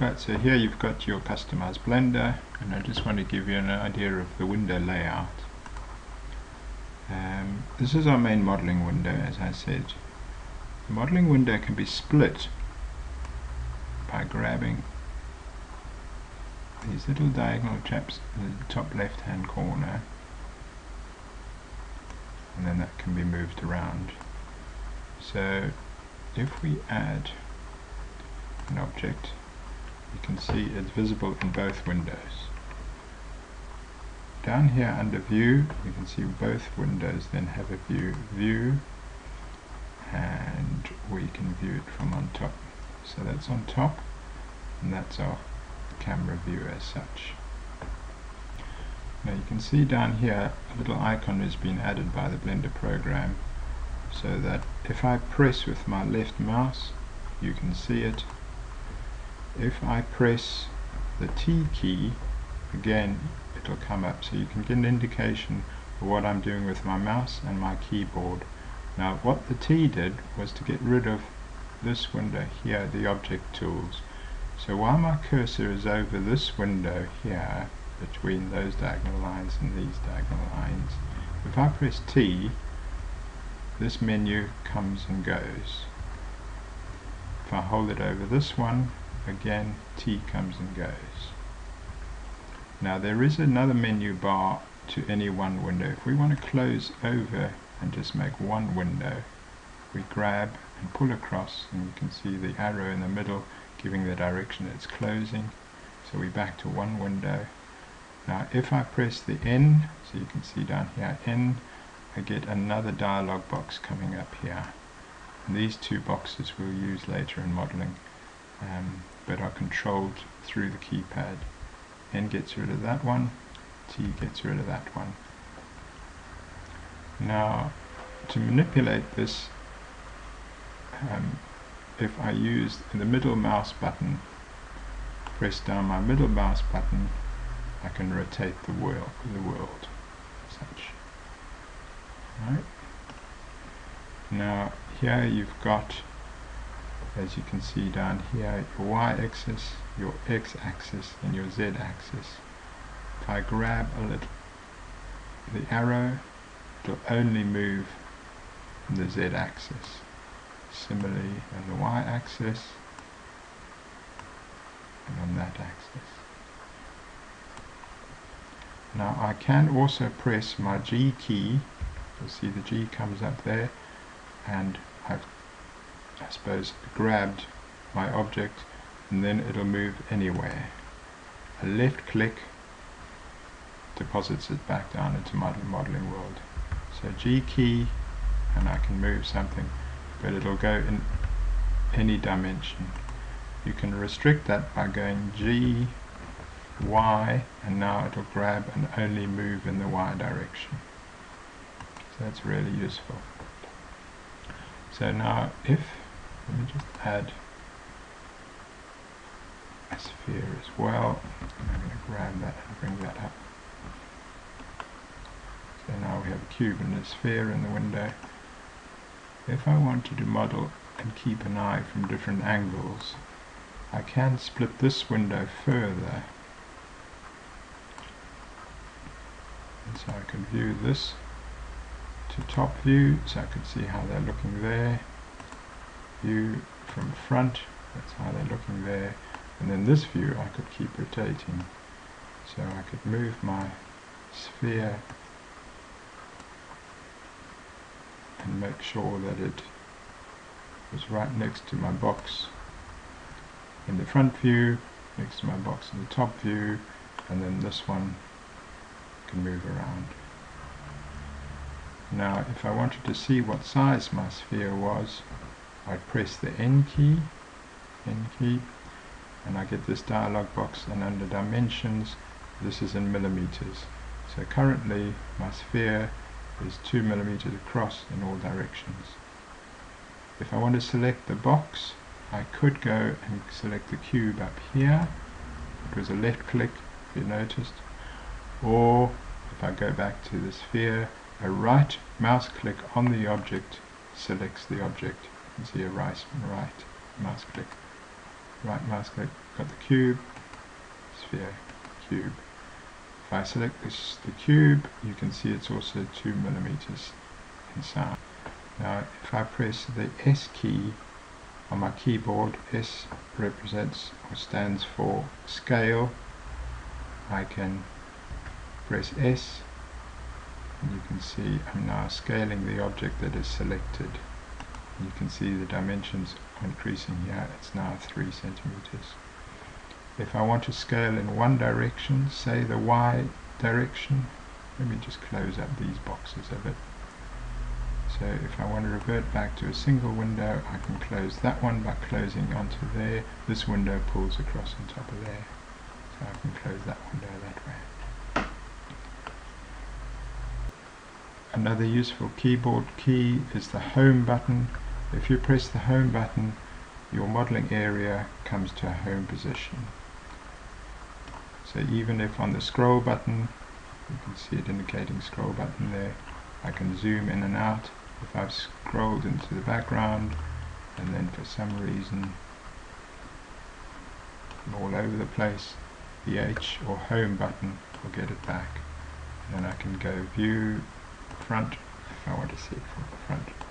Right, so here you've got your customized Blender, and I just want to give you an idea of the window layout. This is our main modeling window, as I said. The modeling window can be split by grabbing these little diagonal chaps in the top left hand corner, and then that can be moved around. So if we add an object, you can see it's visible in both windows. Down here under view, you can see both windows then have a view, and we can view it from on top. So that's on top, and that's our camera view as such. Now you can see down here a little icon has been added by the Blender program, so that if I press with my left mouse, you can see it. If I press the T key, again it'll come up, so you can get an indication of what I'm doing with my mouse and my keyboard. Now what the T did was to get rid of this window here, the object tools. So while my cursor is over this window here, between those diagonal lines and these diagonal lines, if I press T, this menu comes and goes. If I hold it over this one, again T comes and goes. Now there is another menu bar to any one window. If we want to close over and just make one window, we grab and pull across, and you can see the arrow in the middle giving the direction it's closing. So we're back to one window. Now if I press the N, so you can see down here N, I get another dialog box coming up here. And these two boxes we'll use later in modeling, but are controlled through the keypad. N gets rid of that one, T gets rid of that one. Now to manipulate this, if I use the middle mouse button, press down my middle mouse button, I can rotate the world as such. Right. Now here you've got, as you can see down here, your y-axis, your x-axis and your z-axis. If I grab a little the arrow, it'll only move the z-axis. Similarly on the y-axis and on that axis. Now I can also press my G key. You'll see the G comes up there, and I've, I suppose, grabbed my object, and then it'll move anywhere. A left click deposits it back down into my modeling world. So G key, and I can move something, but it'll go in any dimension. You can restrict that by going G, Y, and now it'll grab and only move in the Y direction. So that's really useful. So now if, let me just add a sphere as well, and I'm going to grab that and bring that up. So now we have a cube and a sphere in the window. If I wanted to model and keep an eye from different angles, I can split this window further. And so I can view this to top view, so I can see how they're looking there. View from front, that's how they're looking there. And then this view I could keep rotating, so I could move my sphere and make sure that it was right next to my box in the front view, next to my box in the top view, and then this one can move around. Now if I wanted to see what size my sphere was, I'd press the N key, and I get this dialog box, and under dimensions this is in millimeters. So currently my sphere is 2 millimeters across in all directions. If I want to select the box, I could go and select the cube up here. It was a left click, if you noticed. Or if I go back to the sphere, a right mouse click on the object selects the object. You can see a right mouse click right mouse click, got the cube, sphere, cube. If I select this, the cube, you can see it's also 2 millimeters inside. Now if I press the S key on my keyboard, S represents or stands for scale. I can press S and you can see I'm now scaling the object that is selected. You can see the dimensions increasing here, it's now 3 centimeters. If I want to scale in one direction, say the Y direction, let me just close up these boxes a bit. So if I want to revert back to a single window, I can close that one by closing onto there. This window pulls across on top of there. So I can close that window that way. Another useful keyboard key is the home button. If you press the home button, your modeling area comes to a home position. So even if on the scroll button, you can see it indicating scroll button there, I can zoom in and out. If I've scrolled into the background and then for some reason I'm all over the place, the H or home button will get it back. And then I can go view front if I want to see it from the front.